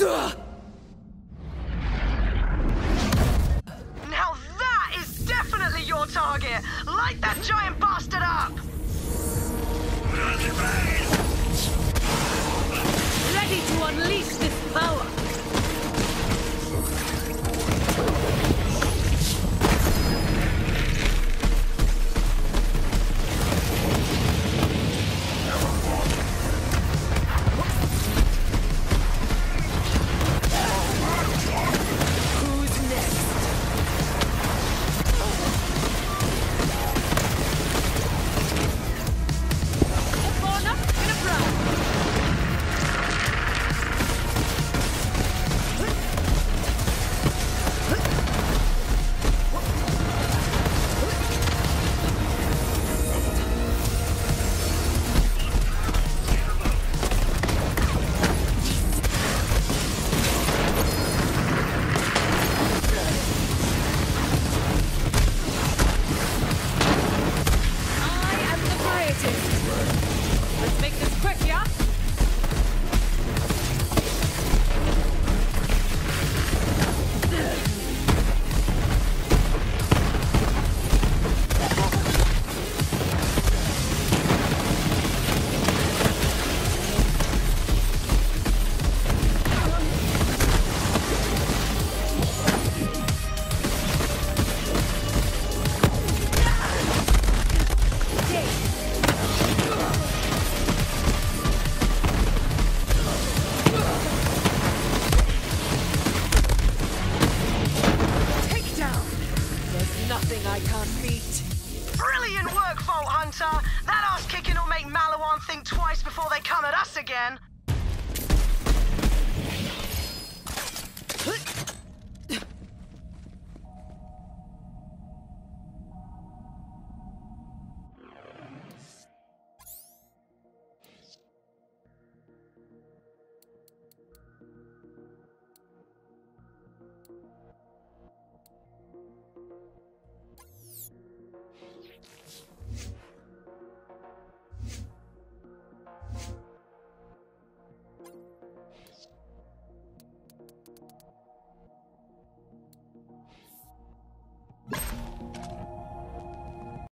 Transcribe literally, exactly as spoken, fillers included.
Now that is definitely your target! Light that giant bastard up! Ready to unleash this power! I can't beat. Brilliant work, Vault Hunter! That ass kicking will make Maliwan think twice before they come at us again.